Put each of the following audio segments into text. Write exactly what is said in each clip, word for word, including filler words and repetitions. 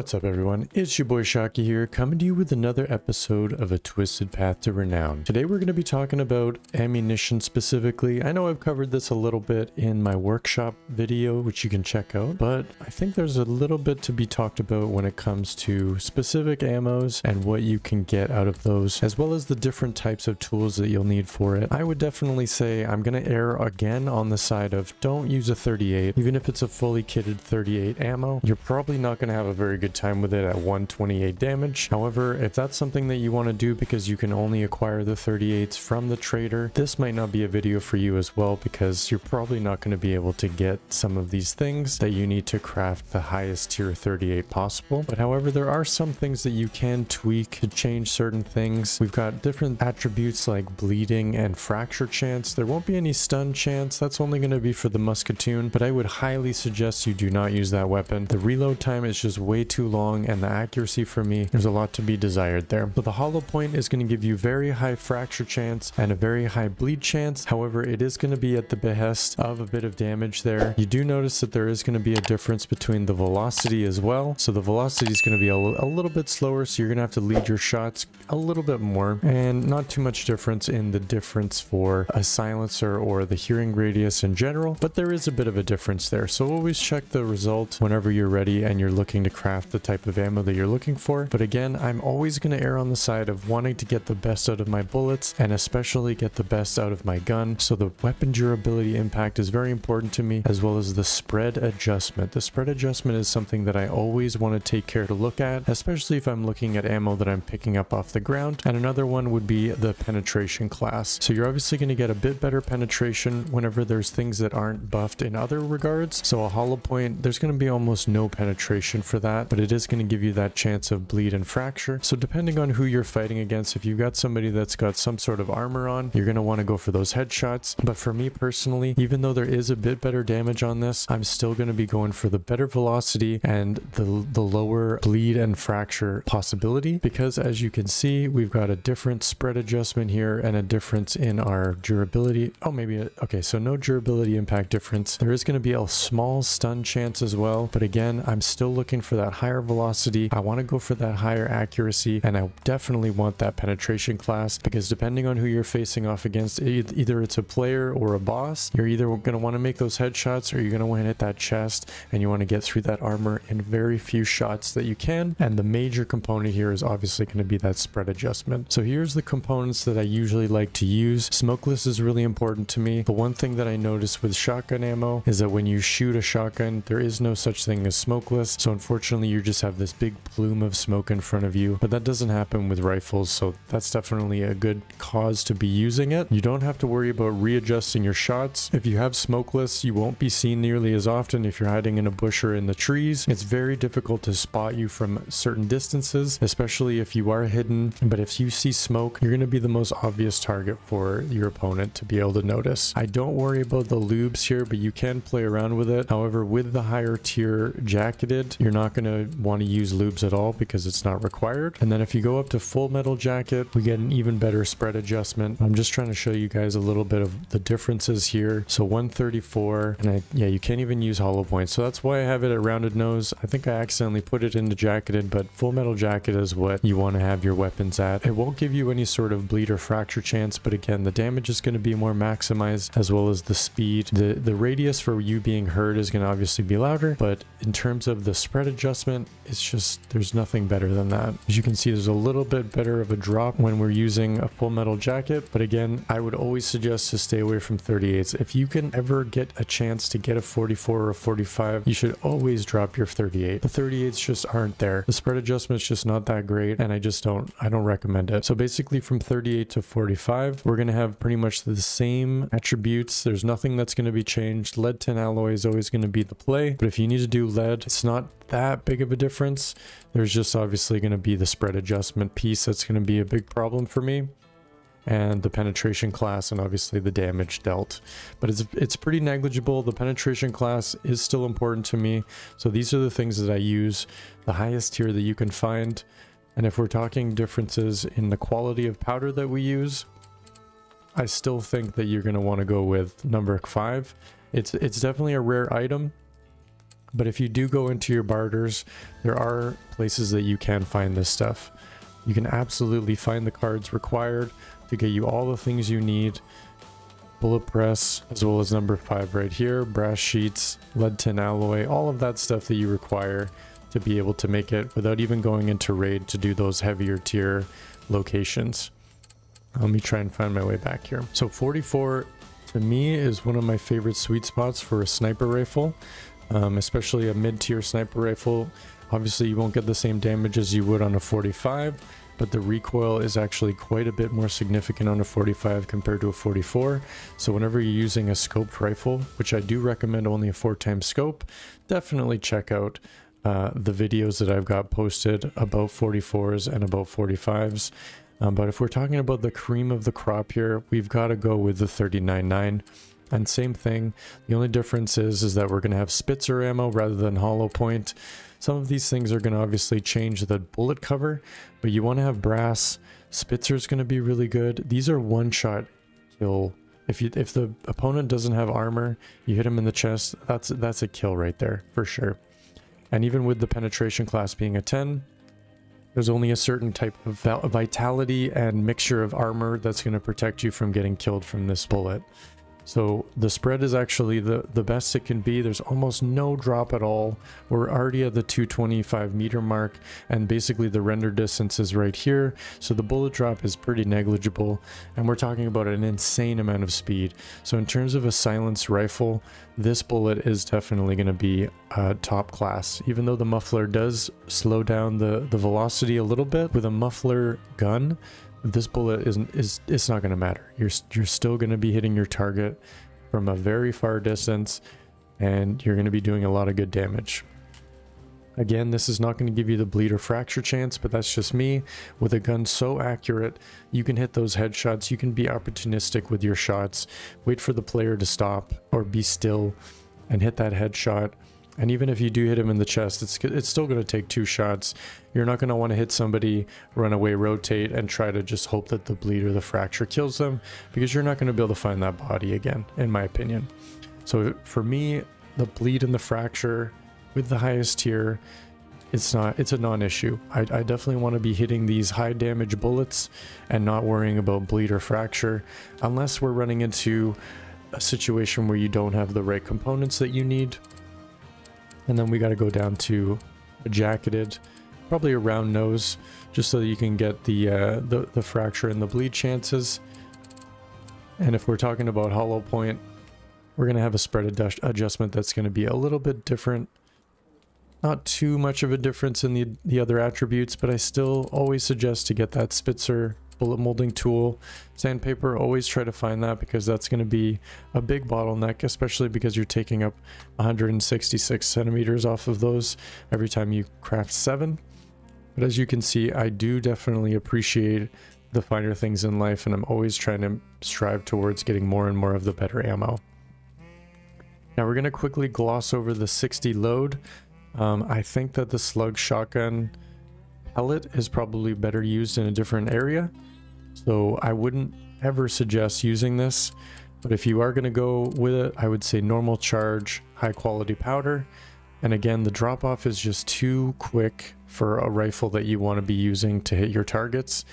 What's up everyone, it's your boy Shocky here, coming to you with another episode of A Twisted Path to Renown. Today we're going to be talking about ammunition specifically. I know I've covered this a little bit in my workshop video, which you can check out, but I think there's a little bit to be talked about when it comes to specific ammos and what you can get out of those, as well as the different types of tools that you'll need for it. I would definitely say I'm going to err again on the side of don't use a thirty-eight. Even if it's a fully kitted thirty-eight ammo, you're probably not going to have a very good time with it at one twenty-eight damage. However, if that's something that you want to do because you can only acquire the thirty-eights from the trader, this might not be a video for you as well, because you're probably not going to be able to get some of these things that you need to craft the highest tier thirty-eight possible. But however, there are some things that you can tweak to change certain things. We've got different attributes like bleeding and fracture chance. There won't be any stun chance. That's only going to be for the musketoon, but I would highly suggest you do not use that weapon. The reload time is just way too long, and the accuracy, for me, there's a lot to be desired there. So the hollow point is going to give you very high fracture chance and a very high bleed chance. However, it is going to be at the behest of a bit of damage there. You do notice that there is going to be a difference between the velocity as well. So the velocity is going to be a, a little bit slower, so you're going to have to lead your shots a little bit more, and not too much difference in the difference for a silencer or the hearing radius in general, but there is a bit of a difference there. So always check the result whenever you're ready and you're looking to craft the type of ammo that you're looking for. But again, I'm always going to err on the side of wanting to get the best out of my bullets, and especially get the best out of my gun. So the weapon durability impact is very important to me, as well as the spread adjustment. The spread adjustment is something that I always want to take care to look at, especially if I'm looking at ammo that I'm picking up off the ground. And another one would be the penetration class. So you're obviously going to get a bit better penetration whenever there's things that aren't buffed in other regards. So a hollow point, there's going to be almost no penetration for that, but it is going to give you that chance of bleed and fracture. So depending on who you're fighting against, if you've got somebody that's got some sort of armor on, you're going to want to go for those headshots. But for me personally, even though there is a bit better damage on this, I'm still going to be going for the better velocity and the, the lower bleed and fracture possibility, because as you can see, we've got a different spread adjustment here and a difference in our durability. Oh, maybe a, okay, so no durability impact difference. There is going to be a small stun chance as well, but again, I'm still looking for that higher velocity. I want to go for that higher accuracy, and I definitely want that penetration class, because depending on who you're facing off against, either it's a player or a boss, you're either going to want to make those headshots, or you're going to want to hit that chest, and you want to get through that armor in very few shots that you can. And the major component here is obviously going to be that spread adjustment. So here's the components that I usually like to use. Smokeless is really important to me. The one thing that I noticed with shotgun ammo is that when you shoot a shotgun, there is no such thing as smokeless. So unfortunately, you just have this big plume of smoke in front of you, but that doesn't happen with rifles. So that's definitely a good cause to be using it. You don't have to worry about readjusting your shots. If you have smokeless, you won't be seen nearly as often if you're hiding in a bush or in the trees. It's very difficult to spot you from certain distances, especially if you are hidden. But if you see smoke, you're going to be the most obvious target for your opponent to be able to notice. I don't worry about the lubes here, but you can play around with it. However, with the higher tier jacketed, you're not going to want to use lubes at all because it's not required. And then if you go up to full metal jacket, we get an even better spread adjustment. I'm just trying to show you guys a little bit of the differences here. So one thirty-four, and I, yeah, you can't even use hollow points. So that's why I have it at rounded nose. I think I accidentally put it into jacketed, but full metal jacket is what you want to have your weapons at. It won't give you any sort of bleed or fracture chance, but again, the damage is going to be more maximized, as well as the speed. The, the radius for you being heard is going to obviously be louder, but in terms of the spread adjustment, it's just, there's nothing better than that. As you can see, there's a little bit better of a drop when we're using a full metal jacket, but again, I would always suggest to stay away from thirty-eights. If you can ever get a chance to get a forty-four or a forty-five, you should always drop your thirty-eight. The thirty-eights just aren't there. The spread adjustment's just not that great, and I just don't, I don't recommend it. So basically from thirty-eight to forty-five, we're gonna have pretty much the same attributes. There's nothing that's gonna be changed. Lead tin alloy is always gonna be the play, but if you need to do lead, it's not that big of a difference. There's just obviously going to be the spread adjustment piece that's going to be a big problem for me, and the penetration class, and obviously the damage dealt, but it's it's pretty negligible. The penetration class is still important to me, so these are the things that I use, the highest tier that you can find. And if we're talking differences in the quality of powder that we use, I still think that you're going to want to go with number five. It's it's definitely a rare item. But if you do go into your barters, there are places that you can find this stuff. You can absolutely find the cards required to get you all the things you need. Bullet press, as well as number five right here, brass sheets, lead tin alloy, all of that stuff that you require to be able to make it without even going into raid to do those heavier tier locations. Let me try and find my way back here. So forty-four to me is one of my favorite sweet spots for a sniper rifle, um, especially a mid-tier sniper rifle. Obviously you won't get the same damage as you would on a forty-five, but the recoil is actually quite a bit more significant on a forty-five compared to a forty-four. So whenever you're using a scoped rifle, which I do recommend only a four times scope, definitely check out uh, the videos that I've got posted about forty-fours and about forty-fives. Um, but if we're talking about the cream of the crop here, we've got to go with the thirty-nine nine. And same thing, the only difference is, is that we're going to have Spitzer ammo rather than hollow point. Some of these things are going to obviously change the bullet cover, but you want to have brass. Spitzer is going to be really good. These are one-shot kill. If you, if the opponent doesn't have armor, you hit him in the chest, that's, that's a kill right there, for sure. And even with the penetration class being a ten, there's only a certain type of vitality and mixture of armor that's going to protect you from getting killed from this bullet. So the spread is actually the, the best it can be. There's almost no drop at all. We're already at the two twenty-five meter mark, and basically the render distance is right here. So the bullet drop is pretty negligible, and we're talking about an insane amount of speed. So in terms of a silenced rifle, this bullet is definitely going to be uh, top class. Even though the muffler does slow down the, the velocity a little bit, with a muffler gun, this bullet isn't is it's not going to matter. You're you're still going to be hitting your target from a very far distance, and you're going to be doing a lot of good damage. Again, this is not going to give you the bleed or fracture chance, but that's just me. With a gun so accurate, you can hit those headshots. You can be opportunistic with your shots. Wait for the player to stop or be still and hit that headshot. And even if you do hit him in the chest, it's, it's still going to take two shots. You're not going to want to hit somebody, run away, rotate, and try to just hope that the bleed or the fracture kills them, because you're not going to be able to find that body again, in my opinion. So for me, the bleed and the fracture with the highest tier, it's not, it's a non-issue. I, I definitely want to be hitting these high damage bullets and not worrying about bleed or fracture, unless we're running into a situation where you don't have the right components that you need. And then we got to go down to a jacketed, probably a round nose, just so that you can get the, uh, the the fracture and the bleed chances. And if we're talking about hollow point, we're going to have a spread adjust adjustment that's going to be a little bit different. Not too much of a difference in the, the other attributes, but I still always suggest to get that Spitzer bullet molding tool. Sandpaper, always try to find that, because that's going to be a big bottleneck, especially because you're taking up one hundred sixty-six centimeters off of those every time you craft seven. But as you can see, I do definitely appreciate the finer things in life, and I'm always trying to strive towards getting more and more of the better ammo. Now we're going to quickly gloss over the sixty load. Um, I think that the slug shotgun pellet is probably better used in a different area, so I wouldn't ever suggest using this. But if you are going to go with it, I would say normal charge, high quality powder. And again, the drop off is just too quick for a rifle that you want to be using to hit your targets.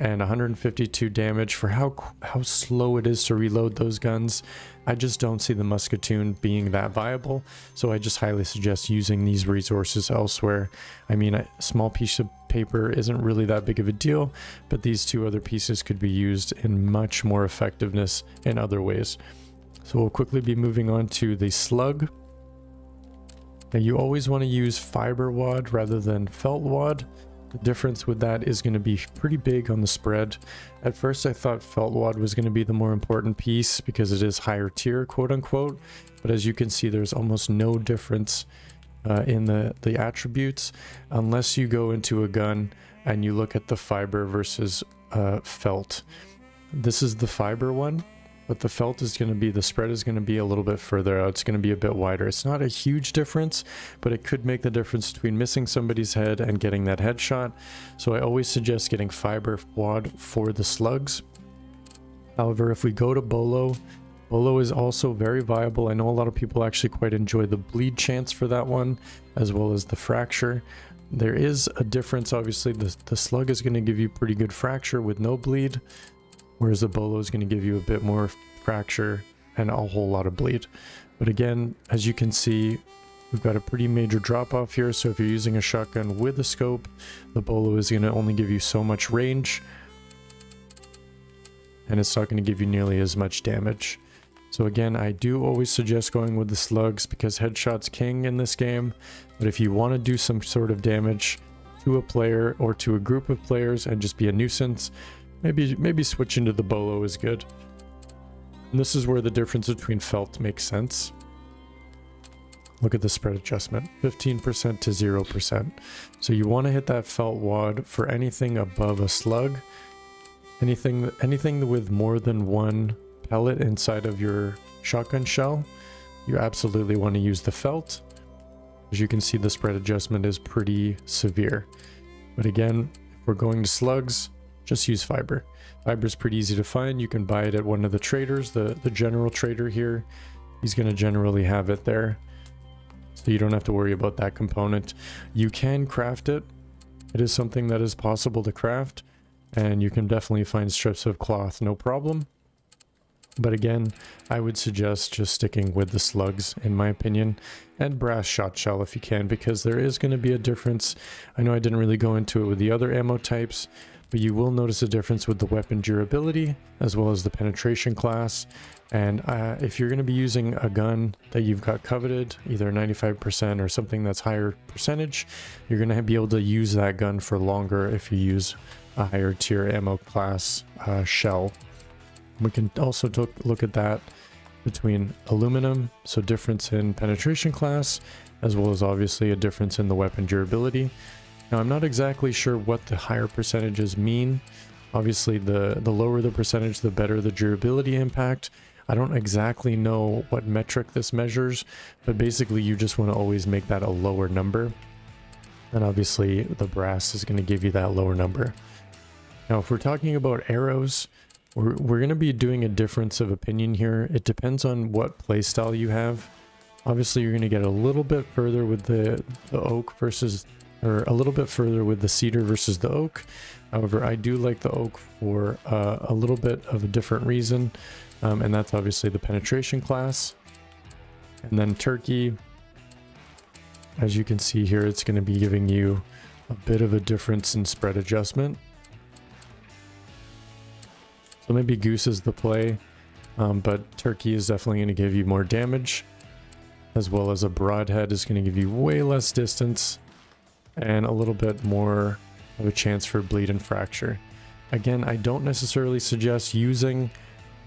And one hundred fifty-two damage for how how slow it is to reload those guns. I just don't see the musketoon being that viable, so I just highly suggest using these resources elsewhere. I mean, a small piece of paper isn't really that big of a deal, but these two other pieces could be used in much more effectiveness in other ways. So we'll quickly be moving on to the slug. Now you always want to use fiber wad rather than felt wad. The difference with that is going to be pretty big on the spread. At first I thought felt wad was going to be the more important piece because it is higher tier, quote unquote, but as you can see, there's almost no difference uh, in the, the attributes unless you go into a gun and you look at the fiber versus uh, felt. This is the fiber one, but the felt is going to be, the spread is going to be a little bit further out. It's going to be a bit wider. It's not a huge difference, but it could make the difference between missing somebody's head and getting that headshot. So I always suggest getting fiber wad for the slugs. However, if we go to Bolo, Volo is also very viable. I know a lot of people actually quite enjoy the bleed chance for that one, as well as the fracture. There is a difference, obviously. The, the slug is going to give you pretty good fracture with no bleed, whereas the Volo is going to give you a bit more fracture and a whole lot of bleed. But again, as you can see, we've got a pretty major drop off here. So if you're using a shotgun with a scope, the Volo is going to only give you so much range, and it's not going to give you nearly as much damage. So again, I do always suggest going with the slugs because headshot's king in this game. But if you want to do some sort of damage to a player or to a group of players and just be a nuisance, maybe maybe switching to the Volo is good. And this is where the difference between felt makes sense. Look at the spread adjustment, fifteen percent to zero percent. So you want to hit that felt wad for anything above a slug, anything anything with more than one pellet inside of your shotgun shell. You absolutely want to use the felt. As you can see, the spread adjustment is pretty severe. But again, if we're going to slugs, just use fiber. Fiber is pretty easy to find. You can buy it at one of the traders, the the general trader here. He's going to generally have it there, so you don't have to worry about that component. You can craft it. It is something that is possible to craft, and you can definitely find strips of cloth, no problem. But again, I would suggest just sticking with the slugs, in my opinion, and brass shot shell if you can, because there is going to be a difference. I know I didn't really go into it with the other ammo types, but you will notice a difference with the weapon durability as well as the penetration class. And uh, if you're going to be using a gun that you've got coveted, either ninety-five percent or something that's higher percentage, you're going to be able to use that gun for longer if you use a higher tier ammo class uh, shell. We can also look at that between aluminum, so difference in penetration class, as well as obviously a difference in the weapon durability. Now, I'm not exactly sure what the higher percentages mean. Obviously, the, the lower the percentage, the better the durability impact. I don't exactly know what metric this measures, but basically you just want to always make that a lower number. And obviously the brass is going to give you that lower number. Now, if we're talking about arrows, We're, we're going to be doing a difference of opinion here. It depends on what playstyle you have. Obviously, you're going to get a little bit further with the, the oak versus, or a little bit further with the cedar versus the oak. However, I do like the oak for uh, a little bit of a different reason, um, and that's obviously the penetration class. And then turkey, as you can see here, it's going to be giving you a bit of a difference in spread adjustment. So maybe goose is the play, um, but turkey is definitely going to give you more damage, as well as a broadhead is going to give you way less distance and a little bit more of a chance for bleed and fracture. Again, I don't necessarily suggest using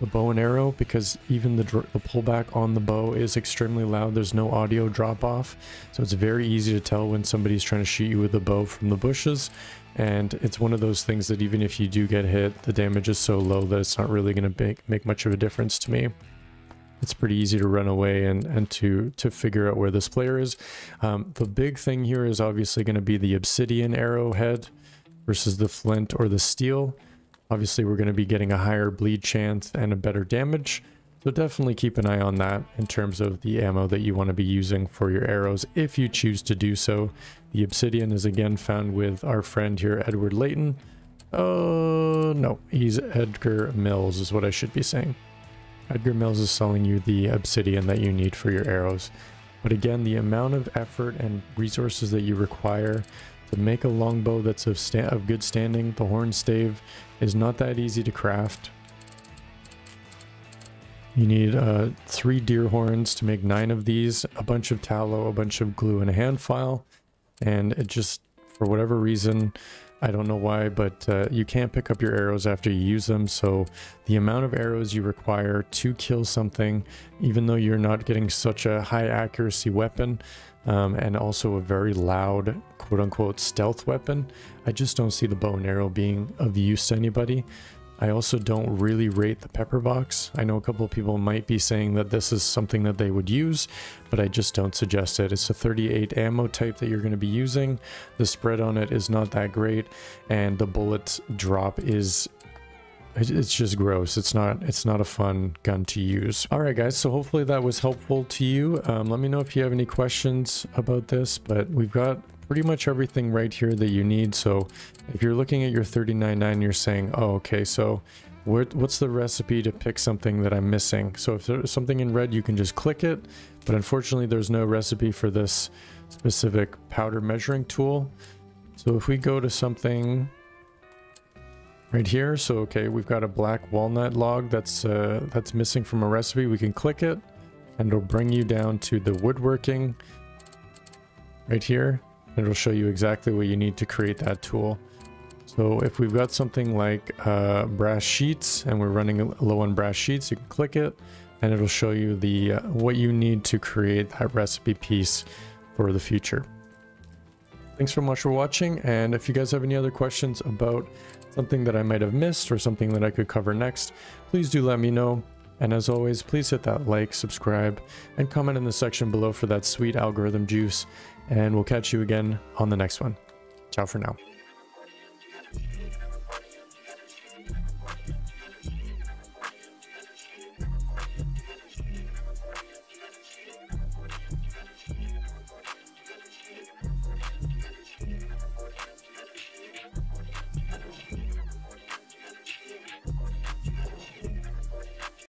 the bow and arrow because even the, the pullback on the bow is extremely loud. There's no audio drop off, so it's very easy to tell when somebody's trying to shoot you with a bow from the bushes. And it's one of those things that even if you do get hit, the damage is so low that it's not really going to make, make much of a difference to me. It's pretty easy to run away and, and to, to figure out where this player is. Um, the big thing here is obviously going to be the obsidian arrowhead versus the flint or the steel. Obviously, we're going to be getting a higher bleed chance and a better damage. So definitely keep an eye on that in terms of the ammo that you want to be using for your arrows if you choose to do so. The obsidian is again found with our friend here, Edward Layton. Oh, no, he's Edgar Mills is what I should be saying. Edgar Mills is selling you the obsidian that you need for your arrows. But again, the amount of effort and resources that you require to make a longbow that's of, sta of good standing, the horn stave, is not that easy to craft. You need uh, three deer horns to make nine of these, a bunch of tallow, a bunch of glue, and a hand file. And it just, for whatever reason, I don't know why, but uh, you can't pick up your arrows after you use them. So the amount of arrows you require to kill something, even though you're not getting such a high accuracy weapon, um, and also a very loud, quote unquote, stealth weapon, I just don't see the bow and arrow being of use to anybody. I also don't really rate the pepper box. I know a couple of people might be saying that this is something that they would use, but I just don't suggest it. It's a thirty-eight ammo type that you're going to be using. The spread on it is not that great, and the bullet drop is It's just gross. It's not it's not a fun gun to use. All right, guys, so hopefully that was helpful to you. Um, let me know if you have any questions about this, but we've got pretty much everything right here that you need. So if you're looking at your thirty-nine nine, you're saying, oh, okay, so what, what's the recipe to pick something that I'm missing? So if there's something in red, you can just click it, but unfortunately there's no recipe for this specific powder measuring tool. So if we go to something right here, so okay, we've got a black walnut log that's uh, that's missing from a recipe. We can click it and it'll bring you down to the woodworking right here. It'll show you exactly what you need to create that tool. So if we've got something like uh, brass sheets and we're running low on brass sheets, you can click it and it'll show you the uh, what you need to create that recipe piece for the future. Thanks so much for watching, and if you guys have any other questions about something that I might have missed or something that I could cover next, please do let me know. And as always, please hit that like, subscribe, and comment in the section below for that sweet algorithm juice. And we'll catch you again on the next one. Ciao for now.